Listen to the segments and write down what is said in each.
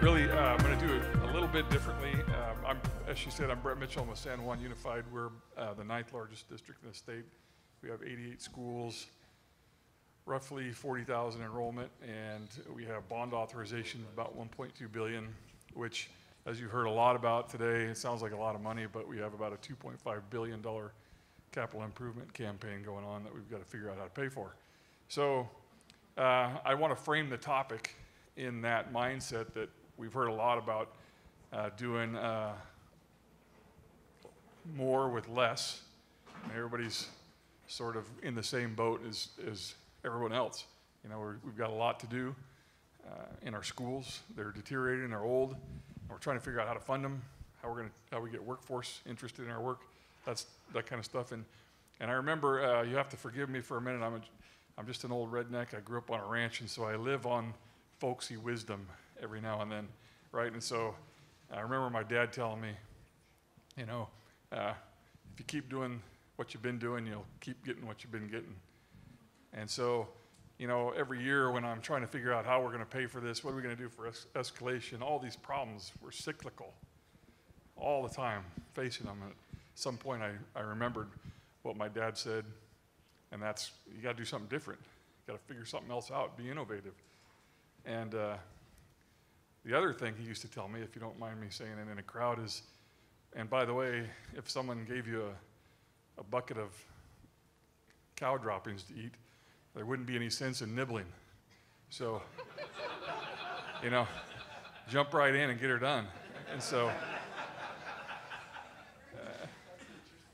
Really, I'm going to do it a little bit differently. As she said, I'm Brett Mitchell. I'm with San Juan Unified. We're the 9th largest district in the state. We have 88 schools, roughly 40,000 enrollment, and we have bond authorization about $1.2 billion, which, as you heard a lot about today, it sounds like a lot of money, but we have about a $2.5 billion capital improvement campaign going on that we've got to figure out how to pay for. So I want to frame the topic in that mindset that we've heard a lot about doing more with less. I mean, everybody's sort of in the same boat as everyone else. You know, we've got a lot to do in our schools. They're deteriorating, they're old. And we're trying to figure out how to fund them, how we get workforce interested in our work. That's that kind of stuff. And I remember, you have to forgive me for a minute. I'm just an old redneck. I grew up on a ranch, and so I live on folksy wisdom every now and then, right? And so I remember my dad telling me, you know, if you keep doing what you've been doing, you'll keep getting what you've been getting. And so, you know, every year when I'm trying to figure out how we're going to pay for this, what are we going to do for escalation, all these problems were cyclical all the time, facing them. And at some point I remembered what my dad said, and that's, you got to do something different. You got to figure something else out, be innovative. And the other thing he used to tell me, if you don't mind me saying it in a crowd, is, and by the way, if someone gave you a bucket of cow droppings to eat, there wouldn't be any sense in nibbling. So, you know, jump right in and get her done. And so,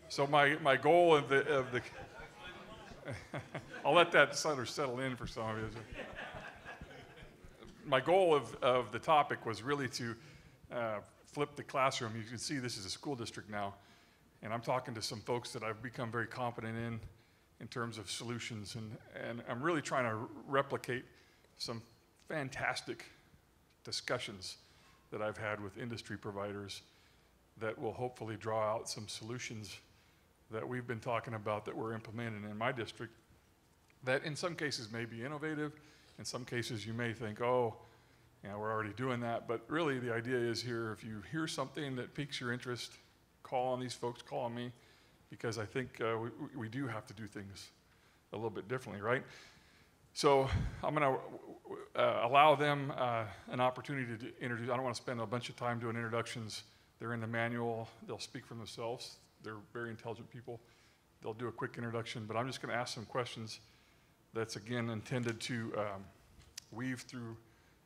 so my goal of the I'll let that sort of settle in for some of you. My goal of the topic was really to flip the classroom. You can see this is a school district now, and I'm talking to some folks that I've become very competent in terms of solutions, and I'm really trying to replicate some fantastic discussions that I've had with industry providers that will hopefully draw out some solutions that we've been talking about that we're implementing in my district that in some cases may be innovative. In some cases, you may think, oh, you know, we're already doing that. But really, the idea is here, if you hear something that piques your interest, call on these folks, call on me, because I think we do have to do things a little bit differently, right? So I'm going to allow them an opportunity to introduce. I don't want to spend a bunch of time doing introductions. They're in the manual. They'll speak for themselves. They're very intelligent people. They'll do a quick introduction. But I'm just going to ask some questions that's, again, intended to weave through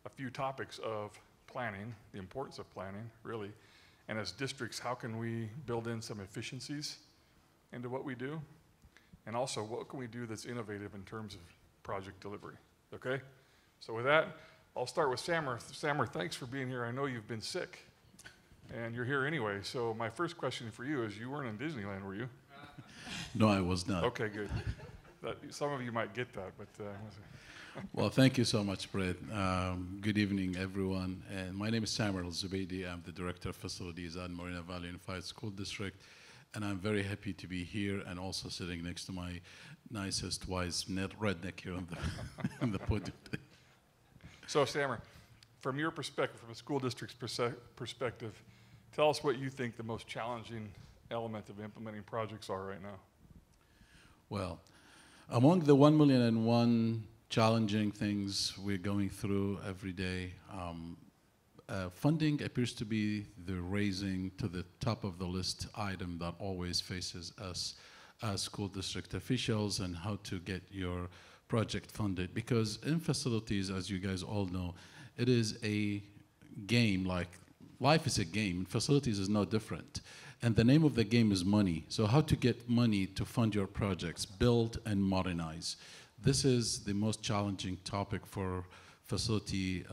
a few topics of planning, the importance of planning, really, and as districts, how can we build in some efficiencies into what we do, and also what can we do that's innovative in terms of project delivery, okay? So with that, I'll start with Samer. Samer, thanks for being here. I know you've been sick, and you're here anyway, so my first question for you is, you weren't in Disneyland, were you? No, I was not. Okay, good. That, some of you might get that, but... Well, thank you so much, Brett. Good evening, everyone. And my name is Samer Alzubaidi. I'm the Director of Facilities at Moreno Valley Unified School District, and I'm very happy to be here and also sitting next to my nicest, wise redneck here on the, on the podium. So, Samer, from your perspective, from a school district's perspective, tell us what you think the most challenging element of implementing projects are right now. Well, among the 1,000,001 challenging things we're going through every day, funding appears to be the raising to the top of the list item that always faces us as school district officials, and how to get your project funded. Because in facilities, as you guys all know, it is a game. Like life is a game, and facilities is no different. And the name of the game is money. So how to get money to fund your projects, build and modernize. This is the most challenging topic for facility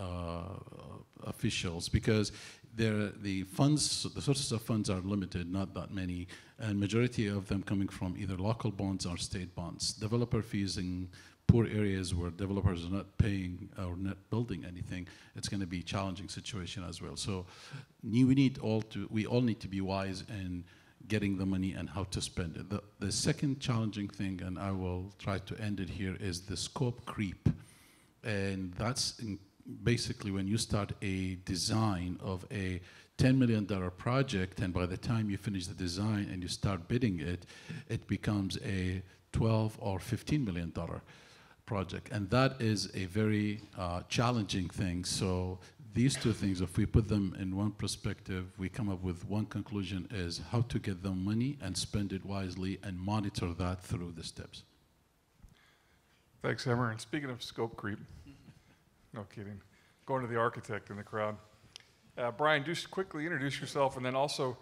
officials, because the funds, the sources of funds are limited, not that many, and majority of them coming from either local bonds or state bonds. Developer fees and poor areas where developers are not paying or not building anything, it's going to be a challenging situation as well. So we all need to be wise in getting the money and how to spend it. The second challenging thing, and I will try to end it here, is the scope creep. And that's basically when you start a design of a $10 million project, and by the time you finish the design and you start bidding it, it becomes a $12 or $15 million project. And that is a very challenging thing. So these two things, if we put them in one perspective, we come up with one conclusion, is how to get the money and spend it wisely and monitor that through the steps. Thanks, Samer. And speaking of scope creep, no kidding, going to the architect in the crowd. Brian, just quickly introduce yourself, and then also,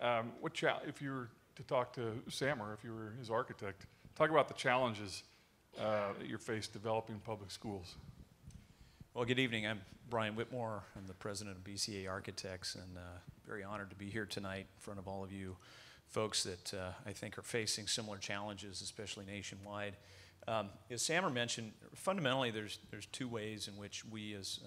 if you were to talk to Samer, if you were his architect, talk about the challenges that you're faced developing public schools. Well, good evening. I'm Brian Whitmore. I'm the president of BCA Architects, and very honored to be here tonight in front of all of you folks that I think are facing similar challenges, especially nationwide. As Samer mentioned, fundamentally there's two ways in which we as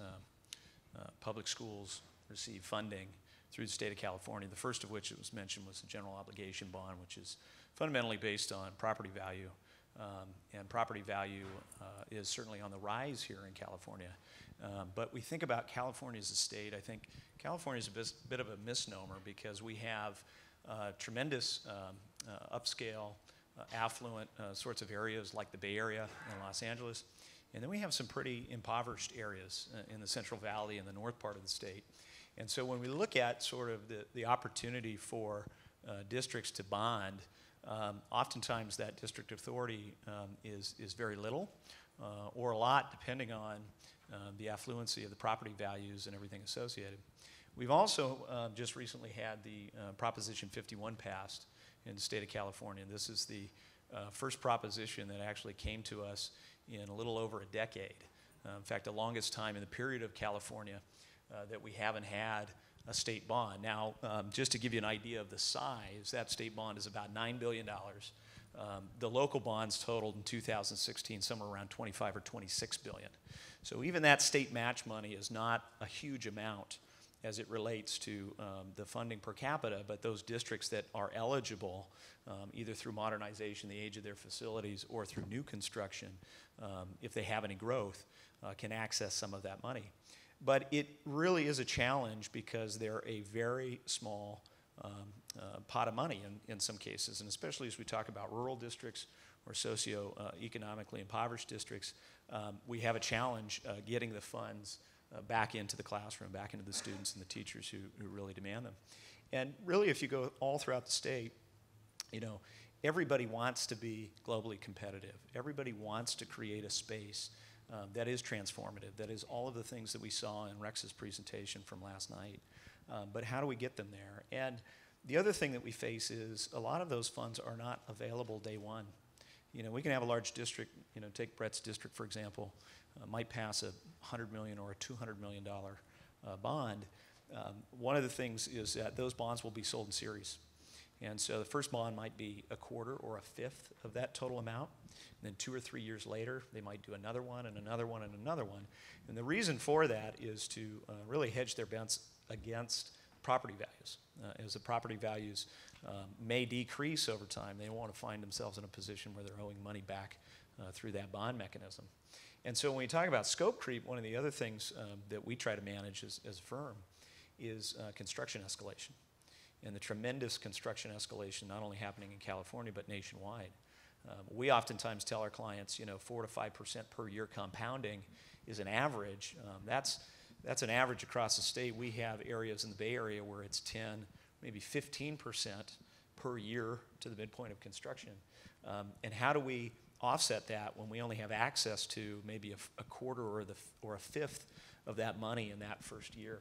public schools receive funding through the state of California. The first of which it was mentioned was the general obligation bond, which is fundamentally based on property value, and property value is certainly on the rise here in California. But we think about California as a state. I think California is a bit of a misnomer because we have tremendous upscale, affluent sorts of areas like the Bay Area and Los Angeles, and then we have some pretty impoverished areas in the Central Valley and the north part of the state. And so when we look at sort of the opportunity for districts to bond, oftentimes that district authority is very little or a lot, depending on the affluency of the property values and everything associated. We've also just recently had the Proposition 51 passed in the state of California. This is the first proposition that actually came to us in a little over a decade. In fact, the longest time in the period of California that we haven't had a state bond. Now, just to give you an idea of the size, that state bond is about $9 billion. The local bonds totaled in 2016 somewhere around 25 or 26 billion. So even that state match money is not a huge amount as it relates to the funding per capita, but those districts that are eligible, either through modernization, the age of their facilities, or through new construction, if they have any growth, can access some of that money. But it really is a challenge because they're a very small pot of money in some cases, and especially as we talk about rural districts or socioeconomically impoverished districts, we have a challenge getting the funds back into the classroom, back into the students and the teachers who really demand them. And really, if you go all throughout the state, you know, everybody wants to be globally competitive. Everybody wants to create a space that is transformative, that is all of the things that we saw in Rex's presentation from last night. But how do we get them there? And the other thing that we face is a lot of those funds are not available day one. You know, we can have a large district, you know, take Brett's district, for example, might pass a $100 million or a $200 million bond. One of the things is that those bonds will be sold in series. And so the first bond might be a quarter or a fifth of that total amount. And then 2 or 3 years later, they might do another one and another one and another one. And the reason for that is to really hedge their bets against property values. As the property values may decrease over time, they don't want to find themselves in a position where they're owing money back through that bond mechanism. And so when we talk about scope creep, one of the other things that we try to manage as a firm is construction escalation. And the tremendous construction escalation not only happening in California, but nationwide. We oftentimes tell our clients, you know, 4 to 5% per year compounding is an average. That's an average across the state. We have areas in the Bay Area where it's 10, maybe 15% per year to the midpoint of construction. And how do we offset that when we only have access to maybe a quarter or a fifth of that money in that first year?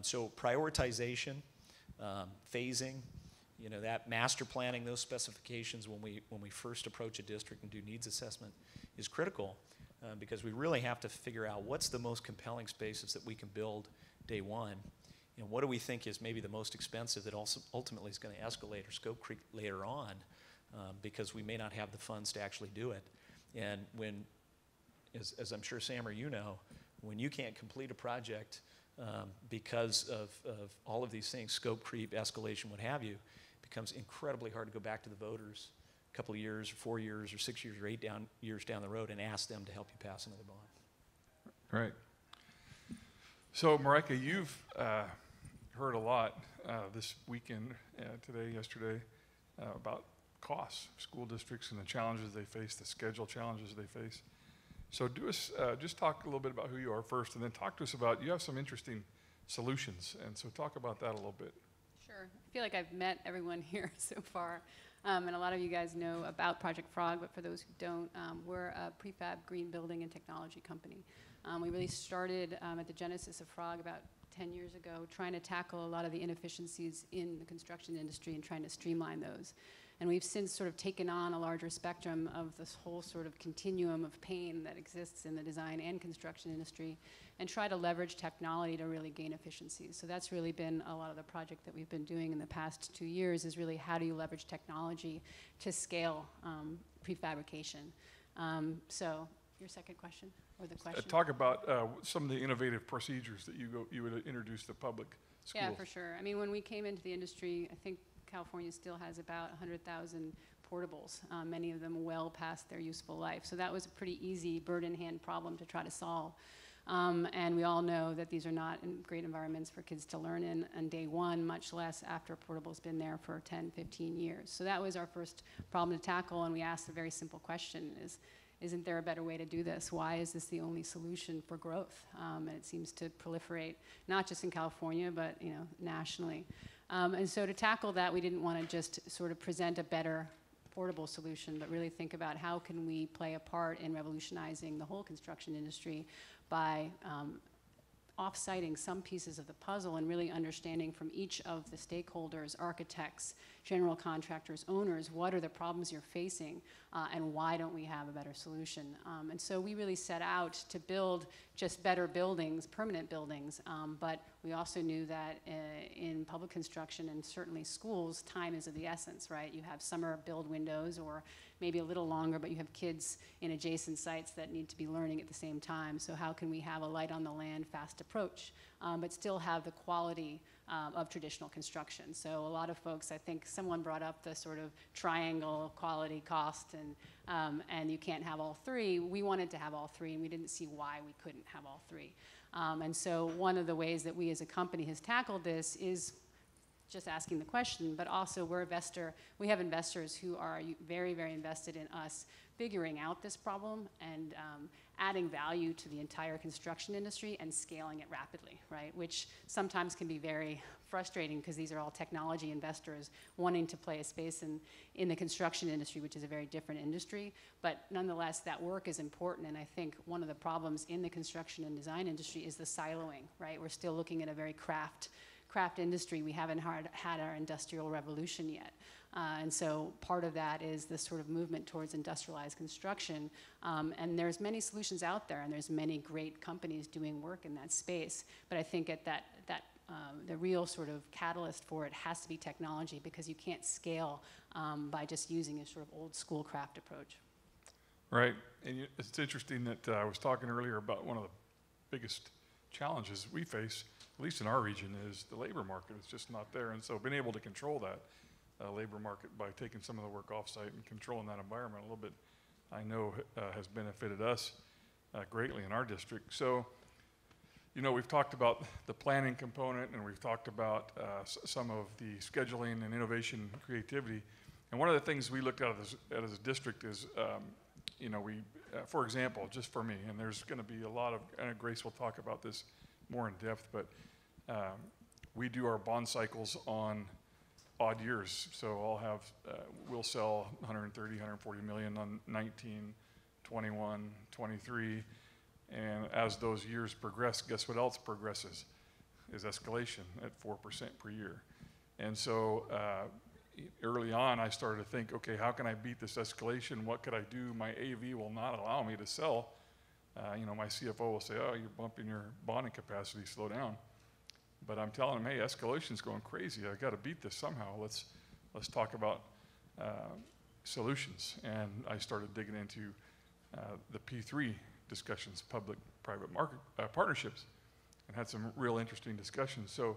So prioritization, phasing, you know, that master planning, those specifications when we first approach a district and do needs assessment is critical because we really have to figure out what's the most compelling spaces that we can build day one, and what do we think is maybe the most expensive that also ultimately is going to escalate or scope creep later on. Because we may not have the funds to actually do it. And when as I'm sure, Samer, you know, when you can't complete a project because of all of these things, scope creep, escalation, what have you, it becomes incredibly hard to go back to the voters a couple of years, 4 years, or 6 years, or eight years down the road and ask them to help you pass another bond. Right. So, Marijke, you've heard a lot this weekend, today, yesterday, about costs, school districts, and the challenges they face, the schedule challenges they face. So do us, just talk a little bit about who you are first, and then talk to us about, you have some interesting solutions, and so talk about that a little bit. Sure. I feel like I've met everyone here so far, and a lot of you guys know about Project Frog, but for those who don't, we're a prefab green building and technology company. We really started at the genesis of Frog about 10 years ago, trying to tackle a lot of the inefficiencies in the construction industry and trying to streamline those. And we've since sort of taken on a larger spectrum of this whole sort of continuum of pain that exists in the design and construction industry and try to leverage technology to really gain efficiencies. So that's really been a lot of the project that we've been doing in the past 2 years is really how do you leverage technology to scale prefabrication. So your second question, or the question? Talk about some of the innovative procedures that you would introduce to public schools. Yeah, for sure. I mean, when we came into the industry, I think California still has about 100,000 portables, many of them well past their useful life. So that was a pretty easy bird-in-hand problem to try to solve. And we all know that these are not great environments for kids to learn in on day one, much less after a portable's been there for 10, 15 years. So that was our first problem to tackle, and we asked a very simple question is, isn't there a better way to do this? Why is this the only solution for growth? And it seems to proliferate, not just in California, but you know, nationally. And so to tackle that, we didn't want to just sort of present a better portable solution, but really think about how can we play a part in revolutionizing the whole construction industry by off-siting some pieces of the puzzle and really understanding from each of the stakeholders, architects, general contractors, owners, what are the problems you're facing and why don't we have a better solution? And so we really set out to build just better buildings, permanent buildings, but we also knew that in public construction and certainly schools, time is of the essence, right? You have summer build windows or maybe a little longer, but you have kids in adjacent sites that need to be learning at the same time. So how can we have a light on the land, fast approach, but still have the quality of traditional construction? So a lot of folks, I think someone brought up the sort of triangle of quality, cost, and you can't have all three. We wanted to have all three, and we didn't see why we couldn't have all three. And so one of the ways that we as a company has tackled this is just asking the question, but also we're investor, we have investors who are very, very invested in us figuring out this problem and adding value to the entire construction industry and scaling it rapidly, right? Which sometimes can be very frustrating because these are all technology investors wanting to play a space in the construction industry, which is a very different industry. But nonetheless, that work is important, and I think one of the problems in the construction and design industry is the siloing, right? We're still looking at a very craft industry. We haven't had our industrial revolution yet. And so part of that is this sort of movement towards industrialized construction. And there's many solutions out there, and there's many great companies doing work in that space. But I think at the real sort of catalyst for it has to be technology, because you can't scale by just using a sort of old school craft approach. Right. And it's interesting that I was talking earlier about one of the biggest challenges we face, at least in our region, is the labor market. It's just not there. And so being able to control that labor market by taking some of the work offsite and controlling that environment a little bit, I know has benefited us greatly in our district. So, you know, we've talked about the planning component, and we've talked about some of the scheduling and innovation and creativity. And one of the things we looked at as a district is, you know, we, for example, just for me, and there's going to be a lot of, and Grace will talk about this more in depth, but we do our bond cycles on odd years. So I'll have, we'll sell 130, 140 million on 19, 21, 23. And as those years progress, guess what else progresses? Is escalation at 4% per year. And so early on, I started to think, okay, how can I beat this escalation? What could I do? My AV will not allow me to sell. You know, my CFO will say, oh, you're bumping your bonding capacity, slow down. But I'm telling him, hey, escalation's going crazy. I've got to beat this somehow. Let's talk about solutions. And I started digging into the P3 discussions, public-private market partnerships, and had some real interesting discussions. So,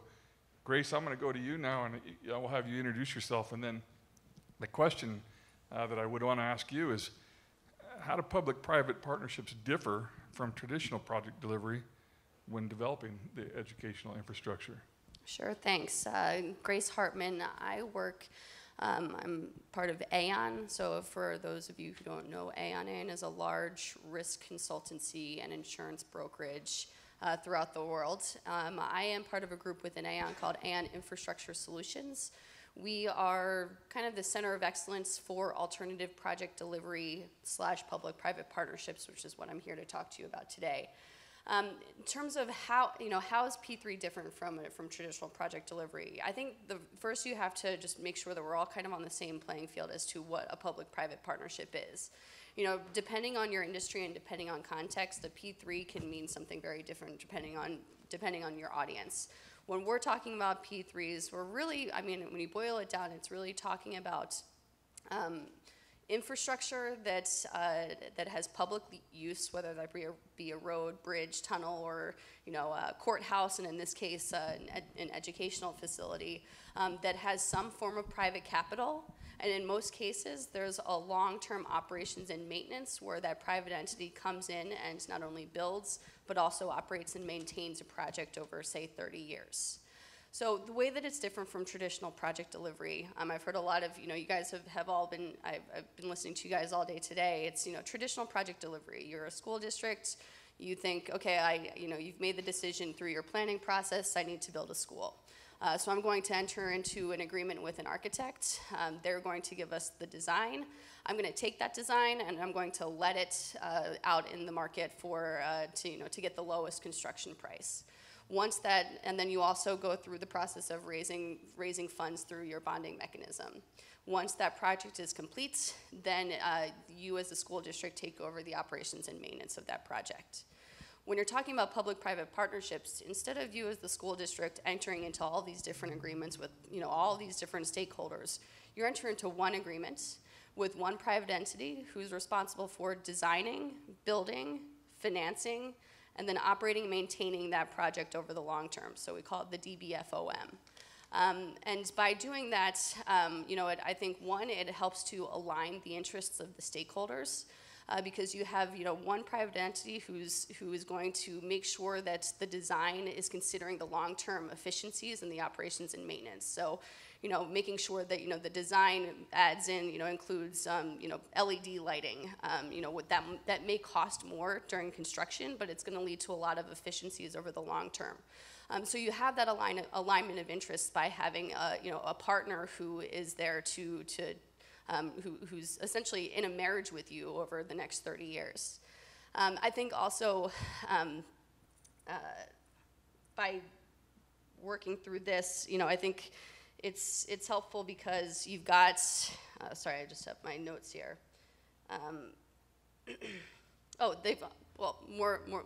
Grace, I'm going to go to you now, and I will have you introduce yourself. And then the question that I would want to ask you is, how do public-private partnerships differ from traditional project delivery when developing the educational infrastructure? Sure, thanks. Grace Hartman. I work, I'm part of Aon. So for those of you who don't know, Aon is a large risk consultancy and insurance brokerage throughout the world. I am part of a group within Aon called Aon Infrastructure Solutions. We are kind of the center of excellence for alternative project delivery / public-private partnerships, which is what I'm here to talk to you about today. In terms of how, how is P3 different from traditional project delivery? I think the first you have to just make sure that we're all kind of on the same playing field as to what a public-private partnership is. Depending on your industry and depending on context, the P3 can mean something very different depending on your audience. When we're talking about P3s, we're really, when you boil it down, it's really talking about infrastructure that has public use, whether that be a road, bridge, tunnel, or a courthouse, and in this case, an educational facility that has some form of private capital. And in most cases, there's a long-term operations and maintenance where that private entity comes in and not only builds, but also operates and maintains a project over, say, 30 years. So the way that it's different from traditional project delivery, I've heard a lot of, you guys have all been, I've been listening to you guys all day today. It's, traditional project delivery. You're a school district. You think, okay, you've made the decision through your planning process. I need to build a school. So I'm going to enter into an agreement with an architect. They're going to give us the design. I'm going to take that design and I'm going to let it out in the market for, to get the lowest construction price. Once that, and then you also go through the process of raising funds through your bonding mechanism. Once that project is complete, then you as a school district take over the operations and maintenance of that project. When you're talking about public-private partnerships, instead of you as the school district entering into all these different agreements with all these different stakeholders, you enter into one agreement with one private entity who's responsible for designing, building, financing, and then operating and maintaining that project over the long term. So we call it the DBFOM. And by doing that, I think, one, it helps to align the interests of the stakeholders because you have one private entity who is going to make sure that the design is considering the long-term efficiencies in the operations and maintenance. So making sure that the design adds in includes LED lighting. That may cost more during construction, but it's going to lead to a lot of efficiencies over the long term. So you have that alignment of interests by having a partner who is there who's essentially in a marriage with you over the next 30 years. I think also by working through this, I think it's helpful because you've got, sorry, I just have my notes here.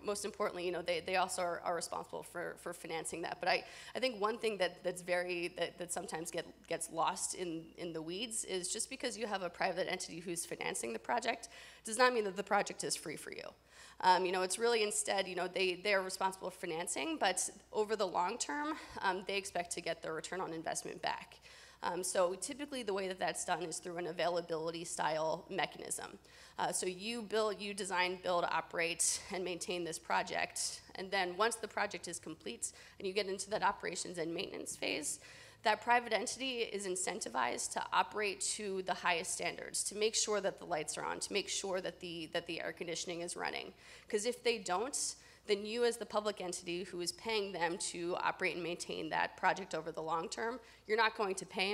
Most importantly, they also are responsible for financing that. But I think one thing that sometimes gets lost in the weeds is just because you have a private entity who's financing the project does not mean that the project is free for you. It's really instead, they're responsible for financing, but over the long term, they expect to get their return on investment back. So typically the way that that's done is through an availability style mechanism. So you design, build, operate, and maintain this project. And then once the project is complete and you get into that operations and maintenance phase, that private entity is incentivized to operate to the highest standards, to make sure that the lights are on, to make sure that the air conditioning is running. Because if they don't, then you as the public entity who is paying them to operate and maintain that project over the long term, you're not going to pay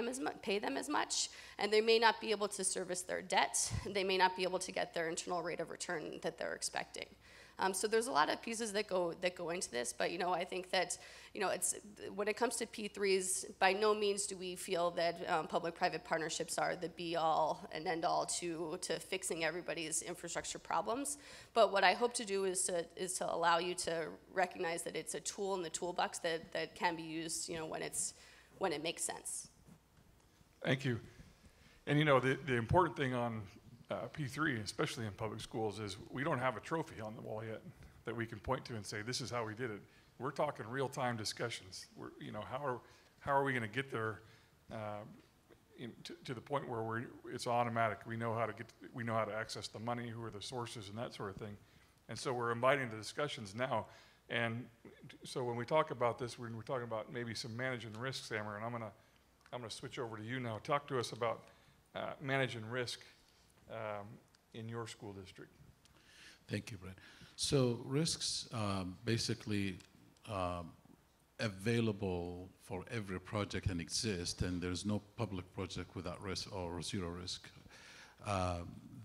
them as much, and they may not be able to service their debt, and they may not be able to get their internal rate of return that they're expecting. So there's a lot of pieces that go into this, but I think that when it comes to P3s, by no means do we feel that public-private partnerships are the be-all and end-all to fixing everybody's infrastructure problems. But what I hope to do is to allow you to recognize that it's a tool in the toolbox that can be used when it makes sense. Thank you. And the important thing on P3, especially in public schools, is we don't have a trophy on the wall yet that we can point to and say, this is how we did it. We're talking real-time discussions. We're, you know, how are we going to get there to the point where it's automatic? We know how to access the money, who are the sources, and that sort of thing. And so we're inviting the discussions now. And so when we talk about this, when we're talking about maybe some managing risk, Samer, and I'm gonna switch over to you now. Talk to us about managing risk in your school district. Thank you, Brett. So risks basically available for every project and exist, and there's no public project without risk or zero risk.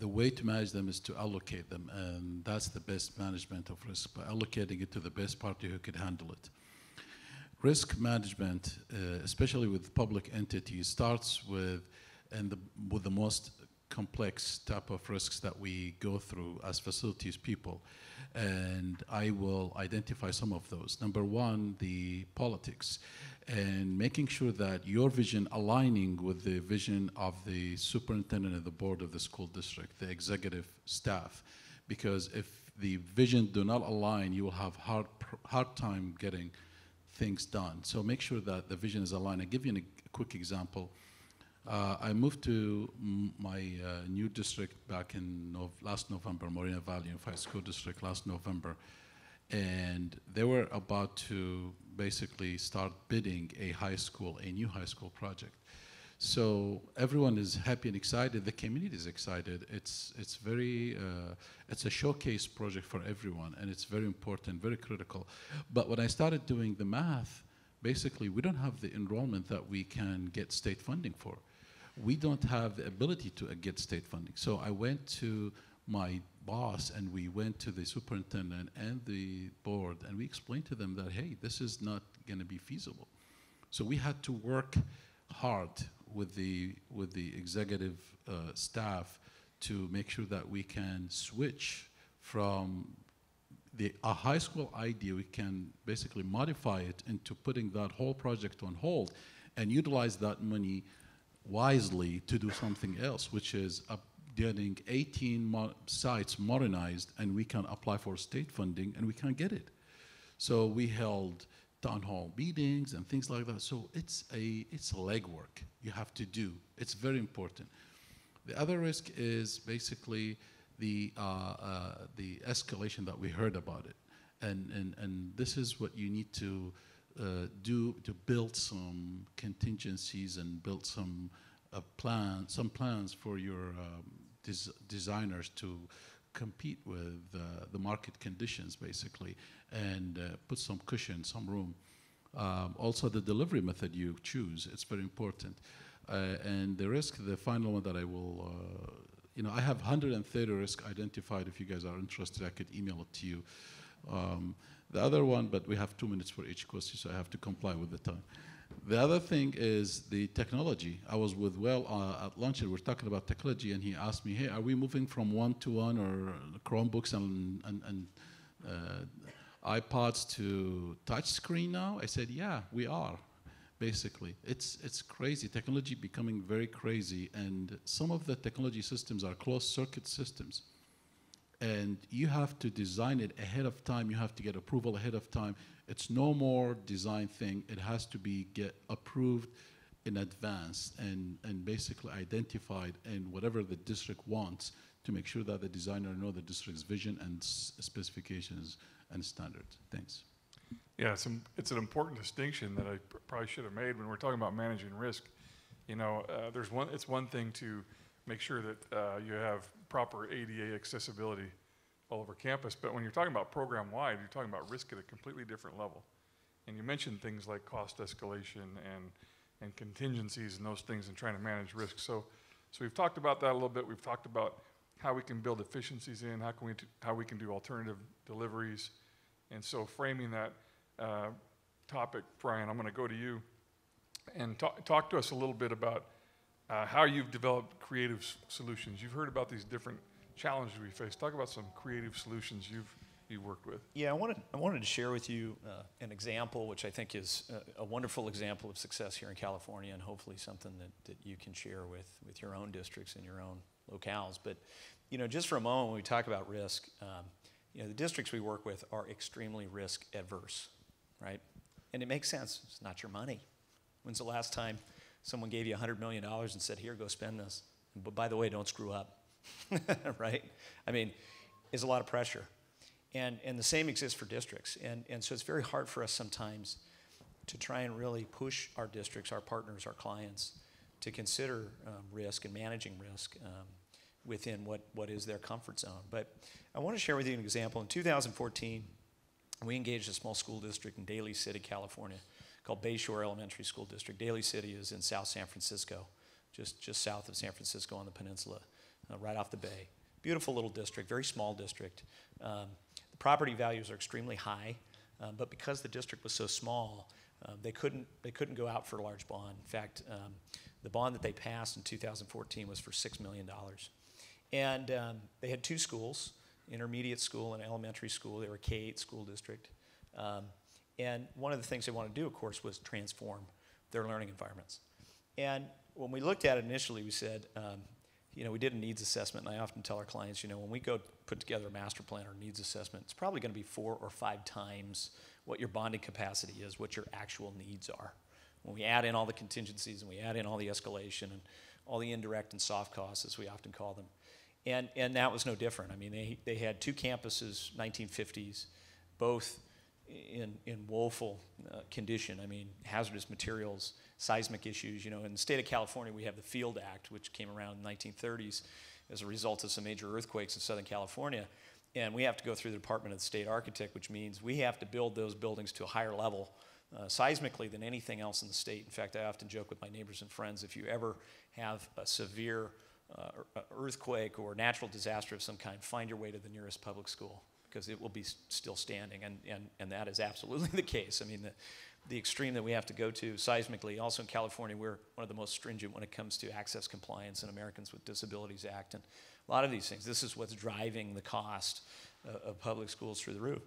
The way to manage them is to allocate them, and that's the best management of risk, by allocating it to the best party who could handle it. Risk management, especially with public entities, starts with the most complex type of risks that we go through as facilities people, and I will identify some of those. Number one, the politics, and making sure that your vision aligning with the vision of the superintendent and the board of the school district, the executive staff, because if the vision do not align, you will have hard time getting things done. So make sure that the vision is aligned. I'll give you a quick example. I moved to my new district back in last November, Moreno Valley Unified School District last November, and they were about to basically start bidding a new high school project. So everyone is happy and excited. The community is excited. It's very it's a showcase project for everyone, and it's very important, very critical. But when I started doing the math, basically we don't have the enrollment that we can get state funding for. We don't have the ability to get state funding. So I went to my boss, and we went to the superintendent and the board, and we explained to them that, hey, this is not gonna be feasible. So we had to work hard with the executive staff to make sure that we can switch from a high school idea, we can basically modify it into putting that whole project on hold and utilize that money wisely to do something else, which is getting 18 sites modernized, and we can apply for state funding, and we can't get it. So we held town hall meetings and things like that. So it's legwork you have to do. It's very important. The other risk is basically the escalation that we heard about it, and this is what you need to do to build some contingencies and build some plans for your designers to compete with the market conditions, basically, and put some cushion, some room. Also, the delivery method you choose, it's very important. And the risk, the final one that I will, you know, I have 130 risks identified. If you guys are interested, I could email it to you. The other one, but we have 2 minutes for each question, so I have to comply with the time. The other thing is the technology. I was with Will at lunch, and we're talking about technology, and he asked me, hey, are we moving from one-to-one or Chromebooks and iPods to touchscreen now? I said, yeah, we are, basically. It's crazy. Technology becoming very crazy, and some of the technology systems are closed-circuit systems. And you have to design it ahead of time. You have to get approval ahead of time. It's no more design thing. It has to be get approved in advance and basically identified in whatever the district wants to make sure that the designer knows the district's vision and specifications and standards. Thanks. Yeah, it's an important distinction that I probably should have made when we're talking about managing risk. You know, it's one thing to make sure that you have proper ADA accessibility all over campus. But when you're talking about program-wide, you're talking about risk at a completely different level. And you mentioned things like cost escalation and contingencies and those things and trying to manage risk. So we've talked about that a little bit. We've talked about how we can build efficiencies in, how we can do alternative deliveries. And so framing that topic, Brian, I'm gonna go to you and talk to us a little bit about how you've developed creative solutions. You've heard about these different challenges we face. Talk about some creative solutions you've worked with. Yeah, I wanted to share with you an example, which I think is a wonderful example of success here in California, and hopefully something that you can share with your own districts and your own locales. But, you know, just for a moment when we talk about risk, you know, the districts we work with are extremely risk adverse, right? And it makes sense. It's not your money. When's the last time someone gave you $100 million and said, here, go spend this? But by the way, don't screw up, right? I mean, it's a lot of pressure. And the same exists for districts. And so it's very hard for us sometimes to try and really push our districts, our partners, our clients to consider risk and managing risk within what is their comfort zone. But I want to share with you an example. In 2014, we engaged a small school district in Daly City, California, called Bayshore Elementary School District. Daly City is in South San Francisco, just south of San Francisco on the peninsula, right off the bay. Beautiful little district, very small district. The property values are extremely high, but because the district was so small, they couldn't go out for a large bond. In fact, the bond that they passed in 2014 was for $6 million. And they had two schools, intermediate school and elementary school. They were a K-8 school district. And one of the things they wanted to do, of course, was transform their learning environments. And when we looked at it initially, we said, you know, we did a needs assessment, and I often tell our clients, you know, when we go put together a master plan or needs assessment, it's probably going to be 4 or 5 times what your bonding capacity is, what your actual needs are. When we add in all the contingencies and we add in all the escalation and all the indirect and soft costs, as we often call them. And that was no different. I mean, they had two campuses, 1950s, both in woeful condition. I mean, hazardous materials, seismic issues. You know, in the state of California, we have the Field Act, which came around in the 1930s as a result of some major earthquakes in Southern California. And we have to go through the Department of State Architect, which means we have to build those buildings to a higher level seismically than anything else in the state. In fact, I often joke with my neighbors and friends, if you ever have a severe earthquake or natural disaster of some kind, find your way to the nearest public school, because it will be still standing, and that is absolutely the case. I mean, the extreme that we have to go to seismically. Also in California, we're one of the most stringent when it comes to access compliance and Americans with Disabilities Act and a lot of these things. This is what's driving the cost of public schools through the roof.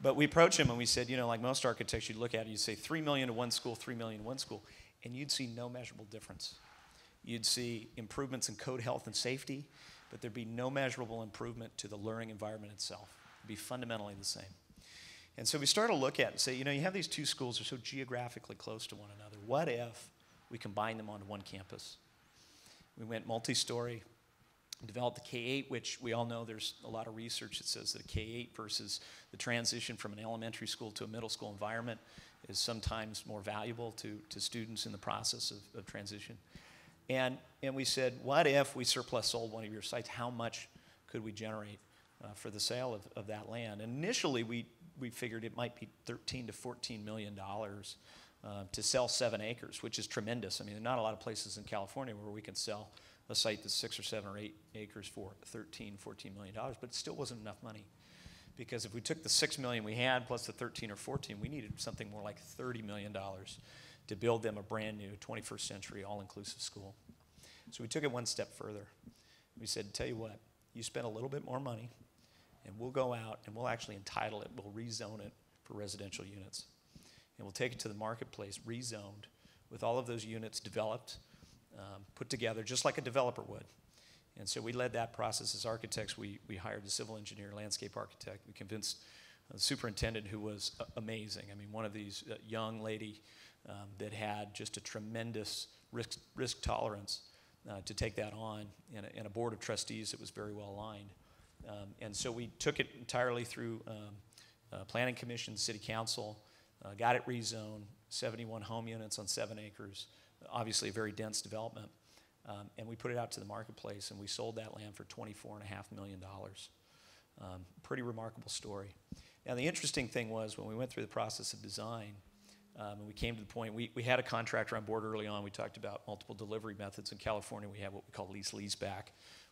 But we approached him and we said, you know, like most architects, you'd look at it, you'd say 3 million to one school, 3 million to one school, and you'd see no measurable difference. You'd see improvements in code health and safety, but there'd be no measurable improvement to the learning environment itself. It'd be fundamentally the same. And so we started to look at it and say, you know, you have these two schools that are so geographically close to one another. What if we combine them onto one campus? We went multi-story, developed the K-8, which we all know there's a lot of research that says that a K-8 versus the transition from an elementary school to a middle school environment is sometimes more valuable to students in the process of transition. And we said, what if we surplus sold one of your sites? How much could we generate for the sale of that land? And initially, we figured it might be $13 to $14 million to sell 7 acres, which is tremendous. I mean, there are not a lot of places in California where we can sell a site that's 6 or 7 or 8 acres for $13, $14 million, but it still wasn't enough money. Because if we took the $6 million we had plus the $13 or $14, we needed something more like $30 million to build them a brand new 21st century all-inclusive school. So we took it one step further. We said, tell you what, you spend a little bit more money and we'll go out and we'll actually entitle it, we'll rezone it for residential units. And we'll take it to the marketplace rezoned with all of those units developed, put together just like a developer would. And so we led that process as architects. We hired a civil engineer, landscape architect. We convinced the superintendent, who was amazing. I mean, one of these young lady that had just a tremendous risk tolerance to take that on, and a board of trustees that was very well aligned. And so we took it entirely through Planning Commission, City Council, got it rezoned, 71 home units on 7 acres, obviously a very dense development. And we put it out to the marketplace, and we sold that land for $24.5 million. Pretty remarkable story. Now, the interesting thing was when we went through the process of design, and we came to the point, we had a contractor on board early on. We talked about multiple delivery methods. In California, we have what we call lease-leaseback,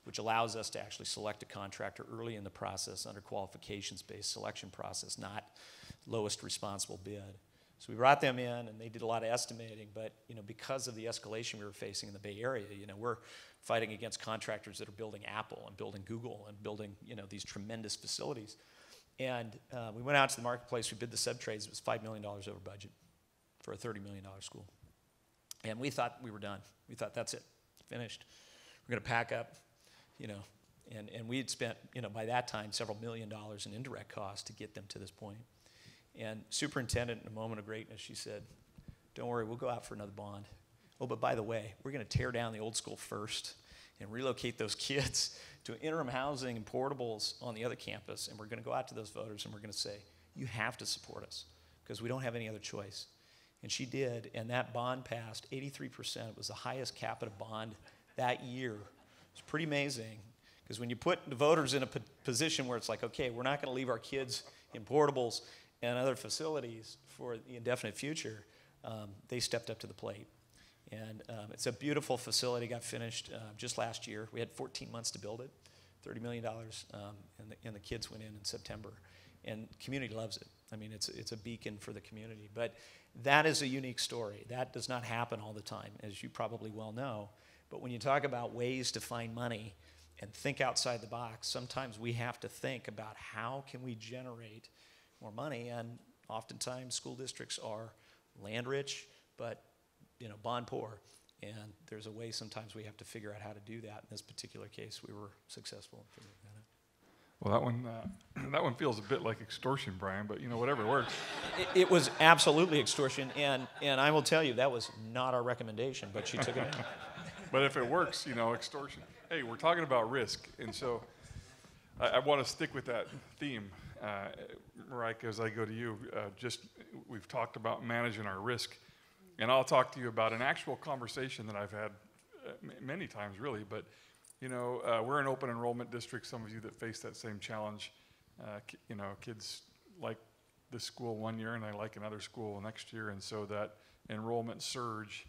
which allows us to actually select a contractor early in the process under qualifications-based selection process, not lowest responsible bid. So we brought them in, and they did a lot of estimating. But you know, because of the escalation we were facing in the Bay Area, you know, we're fighting against contractors that are building Apple and building Google and building, you know, these tremendous facilities. And we went out to the marketplace. We bid the subtrades. It was $5 million over budget for a $30 million school. And we thought we were done. We thought that's it, finished. We're going to pack up. you know, and we had spent, you know, by that time several million dollars in indirect costs to get them to this point. And superintendent, in a moment of greatness, she said, "Don't worry, we'll go out for another bond. Oh, but by the way, we're going to tear down the old school first and relocate those kids to interim housing and portables on the other campus. And we're going to go out to those voters and we're going to say, you have to support us because we don't have any other choice." And she did, and that bond passed 83%. It was the highest capita bond that year. It's pretty amazing because when you put the voters in a position where it's like, okay, we're not going to leave our kids in portables and other facilities for the indefinite future, they stepped up to the plate. And it's a beautiful facility. Got finished just last year. We had 14 months to build it, $30 million, and the kids went in September. And community loves it. I mean, it's a beacon for the community. But that is a unique story. That does not happen all the time, as you probably well know. But when you talk about ways to find money and think outside the box, sometimes we have to think about how can we generate more money. And oftentimes school districts are land rich, but you know, bond poor. And there's a way sometimes we have to figure out how to do that. In this particular case, we were successful in figuring that out. Well, that one feels a bit like extortion, Brian, but you know, whatever works. It was absolutely extortion, and I will tell you, that was not our recommendation, but she took it in. But if it works, you know, extortion. Hey, we're talking about risk, and so I want to stick with that theme. Marijke, as I go to you, we've talked about managing our risk, and I'll talk to you about an actual conversation that I've had many times, really, but you know, we're an open enrollment district. Some of you that face that same challenge, you know, kids like this school one year and they like another school next year, and so that enrollment surge,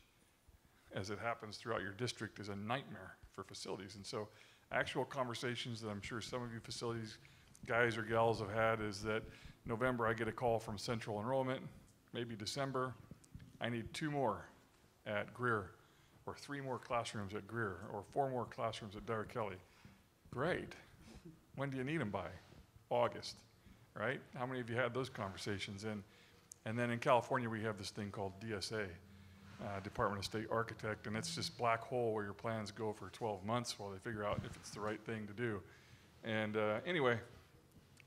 as it happens throughout your district, is a nightmare for facilities. And so actual conversations that I'm sure some of you facilities guys or gals have had is that November I get a call from central enrollment, maybe December, I need 2 more at Greer, or 3 more classrooms at Greer, or 4 more classrooms at Dara Kelly. Great. When do you need them by? August, right? How many of you had those conversations? And then in California, we have this thing called DSA, Department of State Architect, and it's this black hole where your plans go for 12 months while they figure out if it's the right thing to do. And anyway,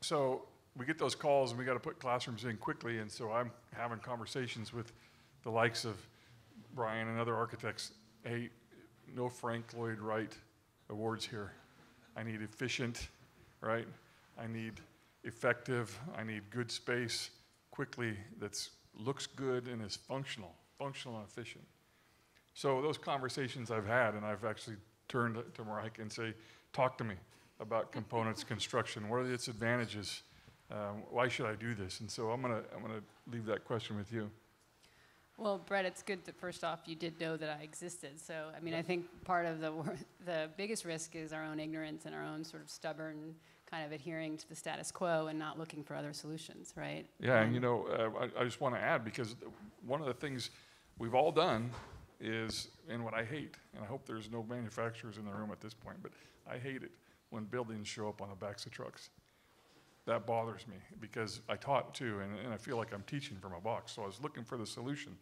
so we get those calls, and we got to put classrooms in quickly, and so I'm having conversations with the likes of Brian and other architects. Hey, no Frank Lloyd Wright awards here. I need efficient, right? I need effective. I need good space quickly that looks good and is functional, functional and efficient. So those conversations I've had, and I've actually turned to Marijke and say, talk to me about components construction. What are its advantages? Why should I do this? And so I'm gonna leave that question with you. Well, Brett, it's good that first off you did know that I existed. So, I mean, I think part of the biggest risk is our own ignorance and our own sort of stubborn kind of adhering to the status quo and not looking for other solutions, right? Yeah, and you know, I just want to add, because one of the things we've all done is, and what I hate, and I hope there's no manufacturers in the room at this point, but I hate it when buildings show up on the backs of trucks. That bothers me, because I taught too, and I feel like I'm teaching from a box. So I was looking for the solution,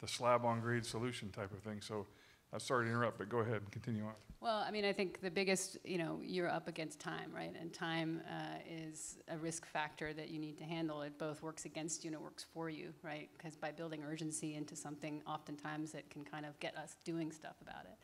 the slab-on-grade solution type of thing. So I'm sorry to interrupt, but go ahead and continue on. Well, I mean, I think the biggest, you know, you're up against time, right? And time is a risk factor that you need to handle. It both works against you and it works for you, right? Because by building urgency into something, oftentimes it can kind of get us doing stuff about it.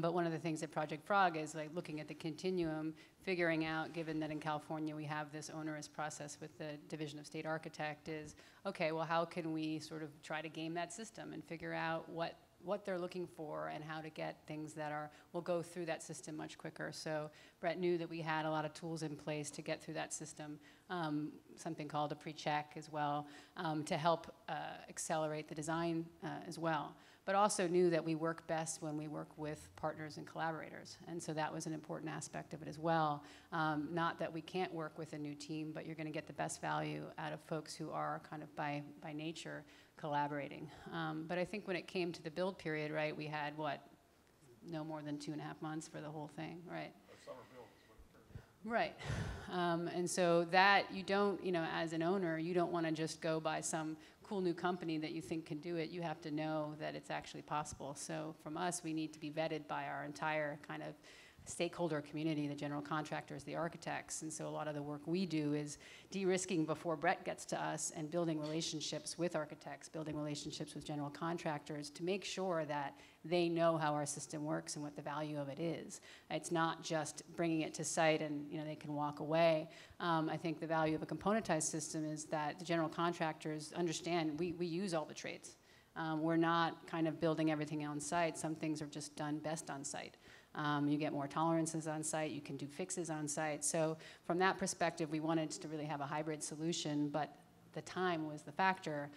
But one of the things at Project Frog is like looking at the continuum, figuring out, given that in California we have this onerous process with the Division of State Architect, is, okay, well, how can we sort of try to game that system and figure out what they're looking for and how to get things that will go through that system much quicker. So Brett knew that we had a lot of tools in place to get through that system, something called a pre-check as well, to help accelerate the design as well. But also knew that we work best when we work with partners and collaborators. And so that was an important aspect of it as well. Not that we can't work with a new team, but you're gonna get the best value out of folks who are kind of by nature collaborating. But I think when it came to the build period, right, we had what? No more than 2.5 months for the whole thing, right? Right, and so that you don't, you know, as an owner, you don't wanna just go by some cool new company that you think can do it. You have to know that it's actually possible. So from us, we need to be vetted by our entire kind of stakeholder community, the general contractors, the architects. And so a lot of the work we do is de-risking before Brett gets to us and building relationships with architects, building relationships with general contractors to make sure that they know how our system works and what the value of it is. It's not just bringing it to site and they can walk away. I think the value of a componentized system is that the general contractors understand we use all the trades. We're not kind of building everything on site. Some things are just done best on site. You get more tolerances on site, you can do fixes on site. So from that perspective, we wanted to really have a hybrid solution, but the time was the factor.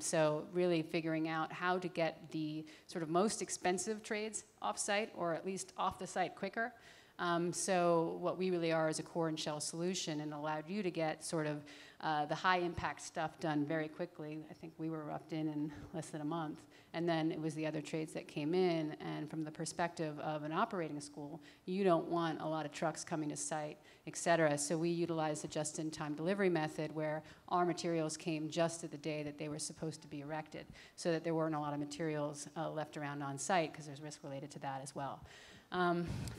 So really figuring out how to get the sort of most expensive trades off site, or at least off the site quicker. So what we really are is a core and shell solution, and allowed you to get sort of the high impact stuff done very quickly. I think we were up in less than a month. And then it was the other trades that came in, and from the perspective of an operating school, you don't want a lot of trucks coming to site, et cetera. So we utilized the just-in-time delivery method, where our materials came just at the day that they were supposed to be erected, so that there weren't a lot of materials left around on site, because there's risk related to that as well.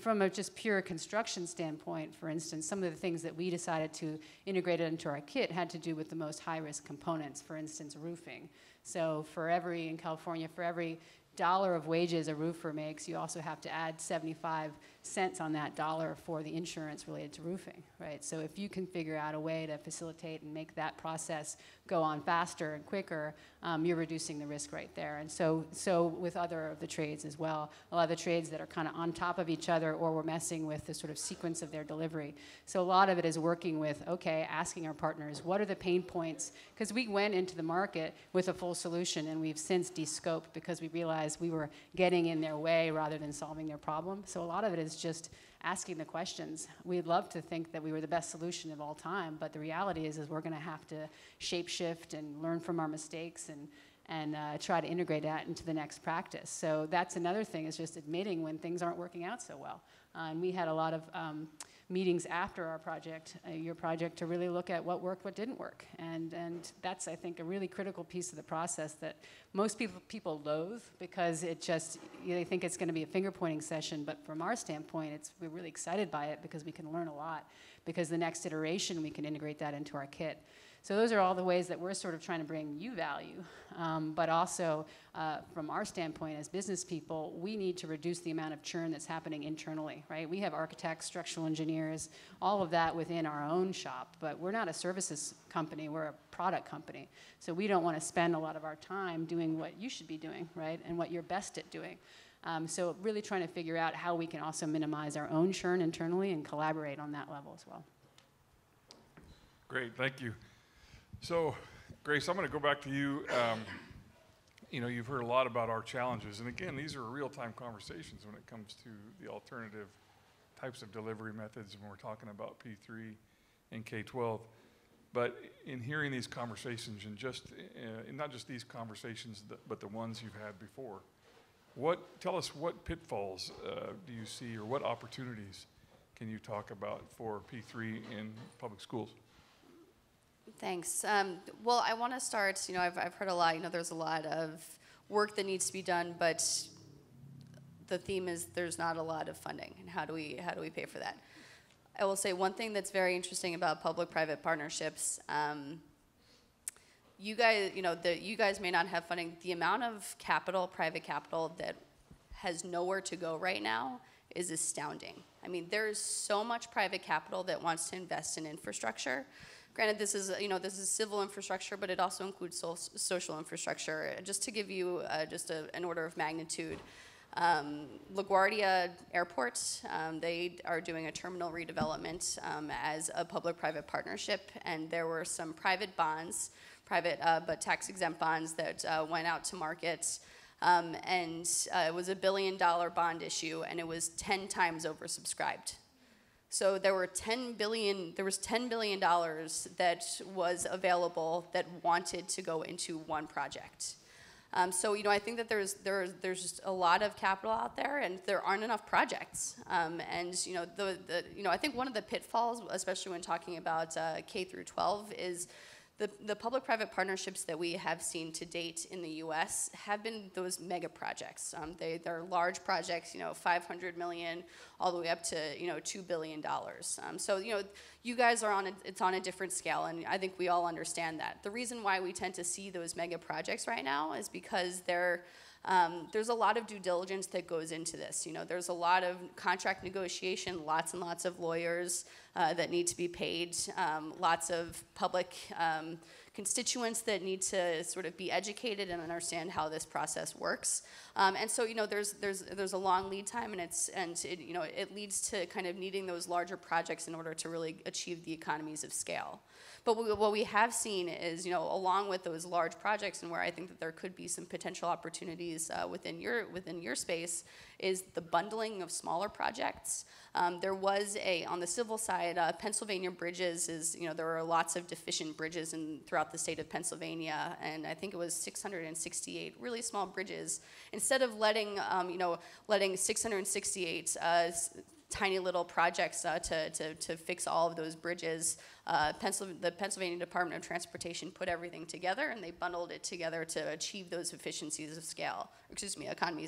From a just pure construction standpoint, for instance, some of the things that we decided to integrate into our kit had to do with the most high-risk components, for instance, roofing. So in California, for every dollar of wages a roofer makes, you also have to add 75 cents on that dollar for the insurance related to roofing, right? So if you can figure out a way to facilitate and make that process go on faster and quicker, you're reducing the risk right there. And so with other of the trades as well, a lot of the trades that are kind of on top of each other, or we're messing with the sort of sequence of their delivery. So a lot of it is working with, okay, asking our partners, what are the pain points? Because we went into the market with a full solution, and we've since de-scoped, because we realized we were getting in their way rather than solving their problem. So a lot of it is just asking the questions. We'd love to think that we were the best solution of all time, but the reality is we're going to have to shape-shift and learn from our mistakes and try to integrate that into the next practice. So that's another thing, is just admitting when things aren't working out so well. And we had a lot of meetings after our project, your project, to really look at what worked, what didn't work. And that's, I think, a really critical piece of the process that most people loathe, because it just, they think it's going to be a finger-pointing session. But from our standpoint, we're really excited by it, because we can learn a lot, because the next iteration, we can integrate that into our kit. So those are all the ways that we're sort of trying to bring you value. But also, from our standpoint as business people, we need to reduce the amount of churn that's happening internally, right? We have architects, structural engineers, all of that within our own shop, but we're not a services company, we're a product company. So we don't want to spend a lot of our time doing what you should be doing, right? And what you're best at doing. So really trying to figure out how we can also minimize our own churn internally and collaborate on that level as well. Great, thank you. So, Grace, I'm going to go back to you. You've heard a lot about our challenges. And again, these are real-time conversations when it comes to the alternative types of delivery methods when we're talking about P3 and K-12. But in hearing these conversations, and not just these conversations, but the ones you've had before, tell us what pitfalls do you see, or what opportunities can you talk about for P3 in public schools? Thanks. Well, I want to start, I've heard a lot, there's a lot of work that needs to be done, but the theme is there's not a lot of funding, and how do we pay for that? I will say one thing that's very interesting about public-private partnerships, you guys may not have funding. The amount of capital, private capital, that has nowhere to go right now is astounding. I mean, there's so much private capital that wants to invest in infrastructure. Granted, this is civil infrastructure, but it also includes social infrastructure. Just to give you an order of magnitude, LaGuardia Airport, they are doing a terminal redevelopment as a public-private partnership, and there were some private bonds, but tax-exempt bonds that went out to market, and it was a billion-dollar bond issue, and it was 10 times oversubscribed. So there was $10 billion that was available that wanted to go into one project. I think that there's just a lot of capital out there, and there aren't enough projects. I think one of the pitfalls, especially when talking about K through 12, is The public-private partnerships that we have seen to date in the U.S. have been those mega projects. They're large projects, $500 million all the way up to, $2 billion. You guys are on it's on a different scale, and I think we all understand that. The reason why we tend to see those mega projects right now is because they're there's a lot of due diligence that goes into this. There's a lot of contract negotiation, lots and lots of lawyers that need to be paid, lots of public constituents that need to sort of be educated and understand how this process works. And so, there's a long lead time, and it leads to kind of needing those larger projects in order to really achieve the economies of scale. But what we have seen is, along with those large projects, and where I think that there could be some potential opportunities within your space, is the bundling of smaller projects. There was on the civil side, Pennsylvania bridges is, there are lots of deficient bridges throughout the state of Pennsylvania, and I think it was 668 really small bridges. Instead of letting 668 tiny little projects to fix all of those bridges, the Pennsylvania Department of Transportation put everything together, and they bundled it together to achieve those economies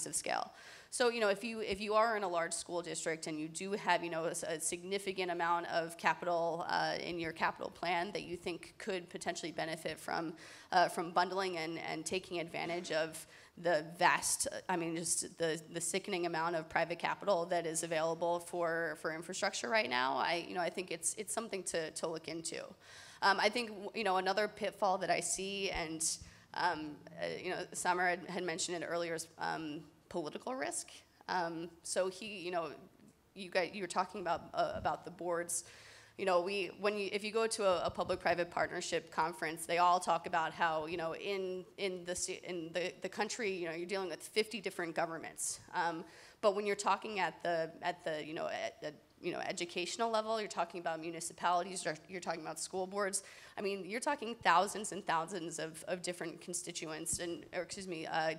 of scale. So, if you are in a large school district and you do have, a significant amount of capital in your capital plan that you think could potentially benefit from bundling and taking advantage of the vast, just the sickening amount of private capital that is available for infrastructure right now, I think it's something to look into. I think, another pitfall that I see, and, Samer had mentioned it earlier, is political risk. So you were talking about the boards. If you go to a public-private partnership conference, they all talk about how in the country you're dealing with 50 different governments. But when you're talking at the educational level, you're talking about municipalities, you're talking about school boards. You're talking thousands and thousands of different constituents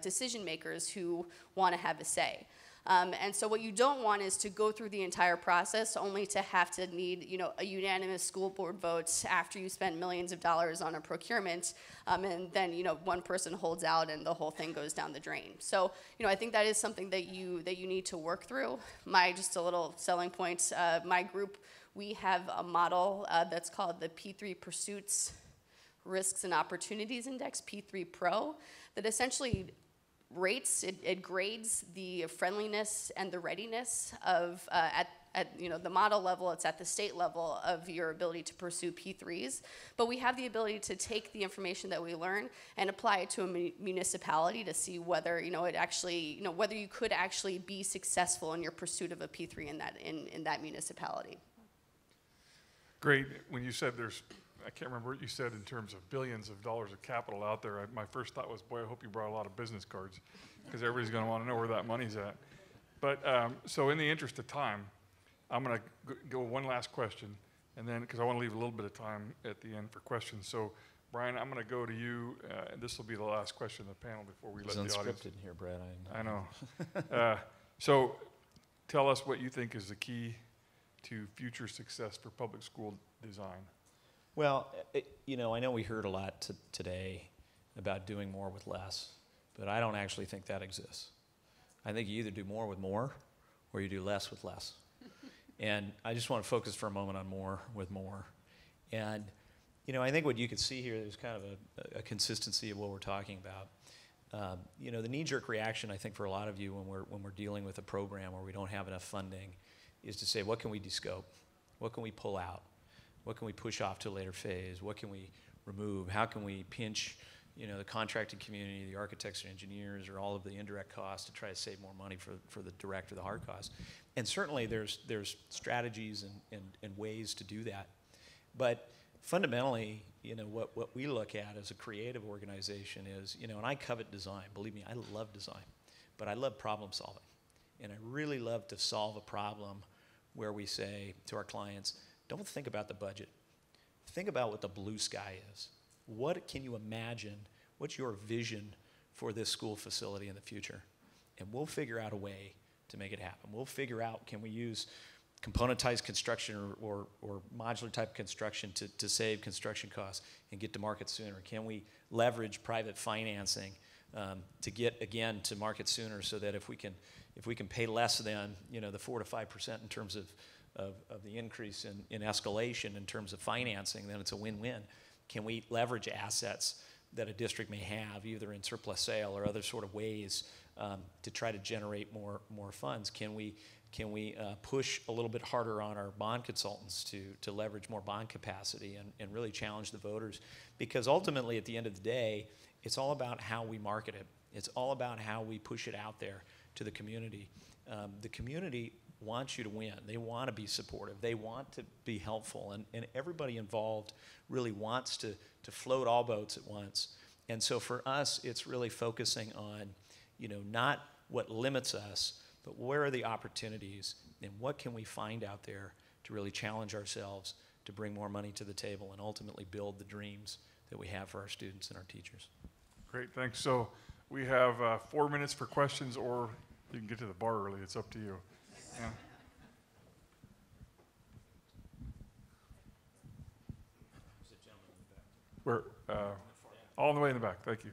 decision makers who want to have a say. And so what you don't want is to go through the entire process only to have to need a unanimous school board vote after you spend millions of dollars on a procurement, and then one person holds out and the whole thing goes down the drain. So I think that is something that you need to work through. Just a little selling point. My group, we have a model that's called the P3 Pursuits, Risks and Opportunities Index, P3 Pro, that essentially rates, it grades the friendliness and the readiness of, at the model level, it's at the state level, of your ability to pursue P3s. But we have the ability to take the information that we learn and apply it to a municipality to see whether, whether you could actually be successful in your pursuit of a P3 in that municipality. Great. When you said there's, I can't remember what you said in terms of billions of dollars of capital out there. My first thought was, boy, I hope you brought a lot of business cards, because everybody's going to want to know where that money's at. But so in the interest of time, I'm going to go one last question, and then because I want to leave a little bit of time at the end for questions. So Brian, I'm going to go to you, and this will be the last question of the panel before we let the audience. Unscripted here, Brad. I know. So tell us what you think is the key to future success for public school design. Well, I know we heard a lot today about doing more with less, but I don't actually think that exists. I think you either do more with more, or you do less with less. And I just want to focus for a moment on more with more. And I think what you could see here, there's kind of a consistency of what we're talking about. The knee-jerk reaction, I think, for a lot of you when we're dealing with a program where we don't have enough funding, is to say, what can we descope? What can we pull out? What can we push off to a later phase? What can we remove? How can we pinch, the contracting community, the architects and engineers, or all of the indirect costs to try to save more money for the direct or the hard costs? And certainly there's strategies and ways to do that. But fundamentally, what we look at as a creative organization is, and I covet design. Believe me, I love design, but I love problem solving. And I really love to solve a problem where we say to our clients, don't think about the budget. Think about what the blue sky is. What can you imagine? What's your vision for this school facility in the future? And we'll figure out a way to make it happen. We'll figure out, can we use componentized construction or modular type construction to save construction costs and get to market sooner? Can we leverage private financing to get, again, to market sooner, so that if we can pay less than, you know, the 4 to 5% in terms of the increase in escalation in terms of financing, then it's a win-win. Can we leverage assets that a district may have, either in surplus sale or other sort of ways, to try to generate more funds? Can we push a little bit harder on our bond consultants to leverage more bond capacity and really challenge the voters? Because ultimately, at the end of the day, it's all about how we market it. It's all about how we push it out there to the community. The community wants you to win. They want to be supportive. They want to be helpful. And everybody involved really wants to float all boats at once. And so for us, it's really focusing on, you know, not what limits us, but where are the opportunities and what can we find out there to really challenge ourselves to bring more money to the table and ultimately build the dreams that we have for our students and our teachers. Great, thanks. So we have 4 minutes for questions, or you can get to the bar early. It's up to you. Yeah. We're all the way in the back. Thank you.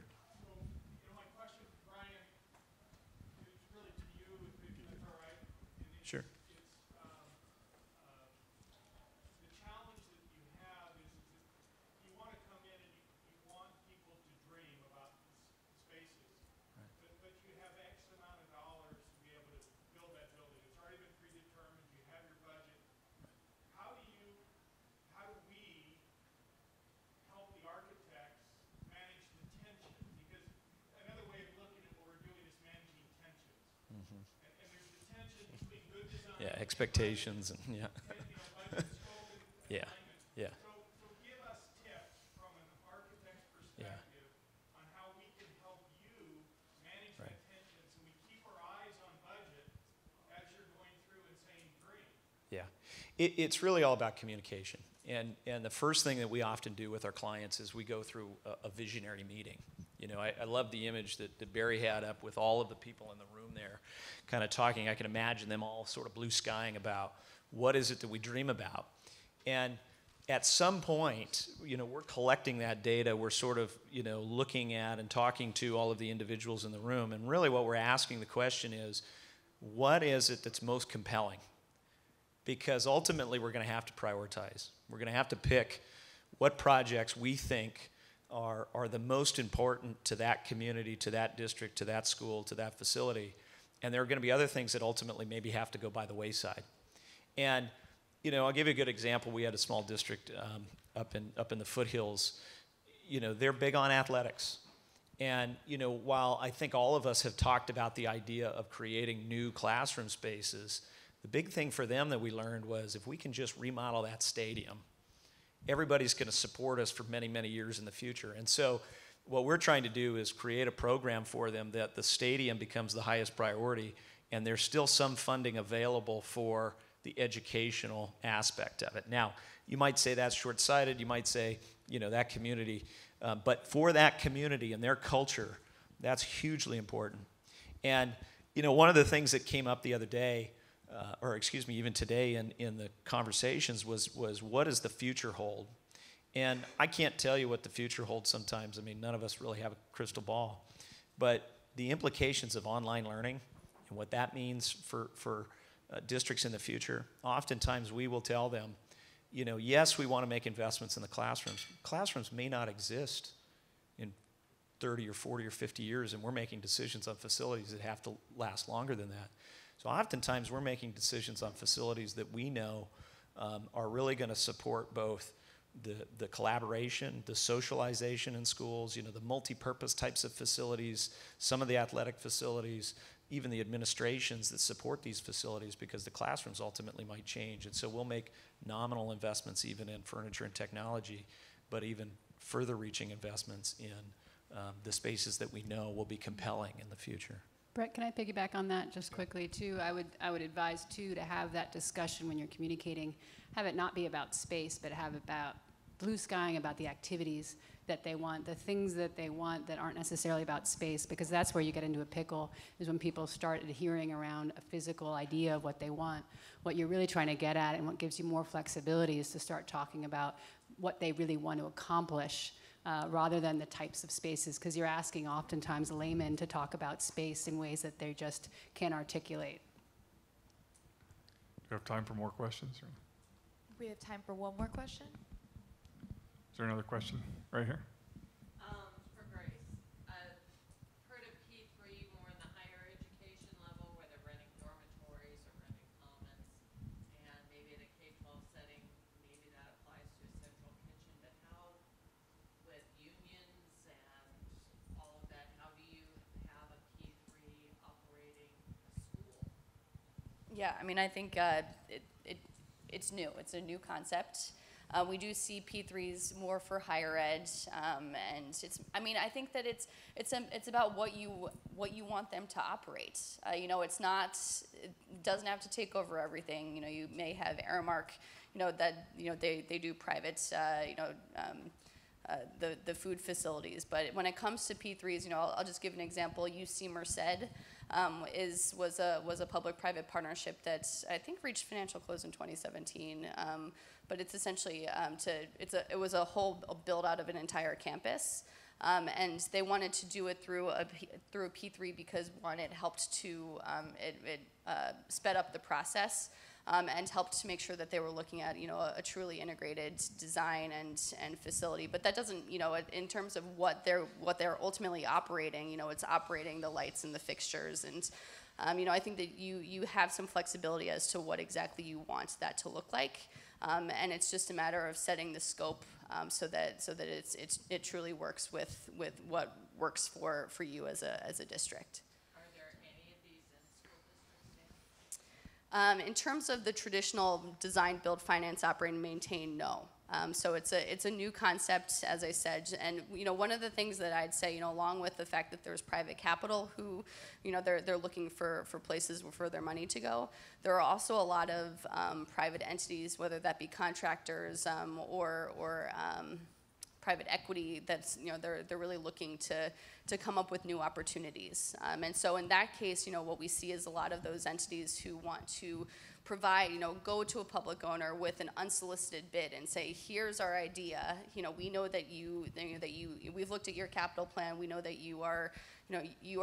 Expectations and yeah. So give us tips from an architect's perspective on how we can help you manage the tension so we keep our eyes on budget as you're going through and saying green. Yeah, it's really all about communication. And the first thing that we often do with our clients is we go through a visionary meeting. You know, I love the image that Barry had up with all of the people in the room there kind of talking. I can imagine them all sort of blue skying about what is it that we dream about. And at some point, you know, we're collecting that data. We're sort of, you know, looking at and talking to all of the individuals in the room. And really what we're asking the question is, what is it that's most compelling? Because ultimately we're going to have to prioritize. We're going to have to pick what projects we think are the most important to that community, to that district, to that school, to that facility. And there are going to be other things that ultimately maybe have to go by the wayside. And, you know, I'll give you a good example. We had a small district up in the foothills. You know, they're big on athletics. And, you know, while I think all of us have talked about the idea of creating new classroom spaces, the big thing for them that we learned was if we can just remodel that stadium, everybody's going to support us for many, many years in the future. And so what we're trying to do is create a program for them that the stadium becomes the highest priority, and there's still some funding available for the educational aspect of it. Now, you might say that's short-sighted. You might say, you know, that community. But for that community and their culture, that's hugely important. And, you know, one of the things that came up the other day, or excuse me, even today in the conversations was what does the future hold? And I can't tell you what the future holds sometimes. I mean, none of us really have a crystal ball. But the implications of online learning and what that means for districts in the future, oftentimes we will tell them, you know, yes, we want to make investments in the classrooms. Classrooms may not exist in 30 or 40 or 50 years, and we're making decisions on facilities that have to last longer than that. So oftentimes we're making decisions on facilities that we know are really going to support both the collaboration, the socialization in schools, you know, the multi-purpose types of facilities, some of the athletic facilities, even the administrations that support these facilities, because the classrooms ultimately might change. And so we'll make nominal investments even in furniture and technology, but even further reaching investments in the spaces that we know will be compelling in the future. Brett, can I piggyback on that just quickly too? I would advise too to have that discussion when you're communicating, have it not be about space, but have about blue skying about the activities that they want, the things that they want that aren't necessarily about space, because that's where you get into a pickle, is when people start adhering around a physical idea of what they want. What you're really trying to get at and what gives you more flexibility is to start talking about what they really want to accomplish rather than the types of spaces, because you're asking oftentimes laymen to talk about space in ways that they just can't articulate. Do we have time for more questions? Or? We have time for one more question. Is there another question right here? For Grace, I've heard of P3 more in the higher education level, where they're renting dormitories or renting commons, and maybe in a K-12 setting, maybe that applies to a central kitchen, but how, with unions and all of that, how do you have a P3 operating a school? Yeah, I mean, I think it's new. It's a new concept. We do see P3s more for higher ed, and it's. I mean, I think that it's about what you want them to operate. You know, it doesn't have to take over everything. You know, you may have Aramark. You know that they do private. The food facilities, but when it comes to P3s, you know, I'll just give an example. UC Merced was a public-private partnership that I think reached financial close in 2017. But it's essentially it was a whole build out of an entire campus, and they wanted to do it through a P3 because one, it helped to it sped up the process. And helped to make sure that they were looking at, you know, a truly integrated design and facility. But that doesn't, you know, in terms of what they're ultimately operating, you know, it's operating the lights and the fixtures, and you know, I think that you have some flexibility as to what exactly you want that to look like, and it's just a matter of setting the scope so that it truly works with what works for you as a district. In terms of the traditional design, build, finance, operate, and maintain, no. So it's a new concept, as I said. And you know, one of the things that I'd say, you know, along with the fact that there's private capital who, you know, they're looking for places for their money to go. There are also a lot of private entities, whether that be contractors or private equity, that's, you know, they're really looking to come up with new opportunities, and so in that case, you know, what we see is a lot of those entities who want to provide, you know, go to a public owner with an unsolicited bid and say, here's our idea. You know, we know that we've looked at your capital plan. We know that you are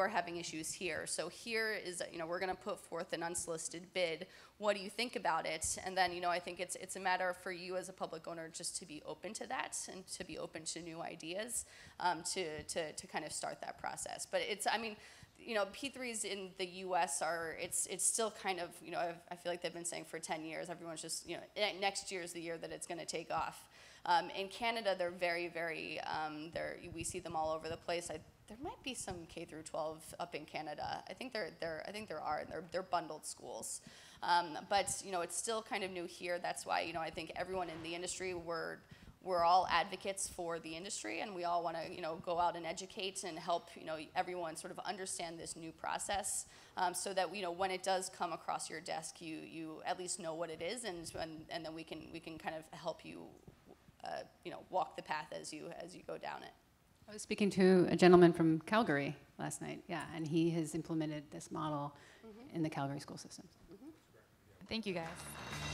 having issues here. So here is, you know, we're going to put forth an unsolicited bid. What do you think about it? And then, you know, I think it's a matter for you as a public owner just to be open to that and to be open to new ideas, to kind of start that process. But it's, I mean, you know, P3s in the U.S. are, it's still kind of, you know, I feel like they've been saying for 10 years, everyone's just, you know, next year is the year that it's going to take off. In Canada, they're very, very, we see them all over the place. There might be some K through 12 up in Canada. I think there are, and they're bundled schools. But, you know, it's still kind of new here. That's why, you know, I think everyone in the industry, we're all advocates for the industry, and we all want to, you know, go out and educate and help, you know, everyone sort of understand this new process, so that, you know, when it does come across your desk, you at least know what it is, and then we can kind of help you, you know, walk the path as you go down it. I was speaking to a gentleman from Calgary last night, yeah, and he has implemented this model in the Calgary school system. Thank you, guys.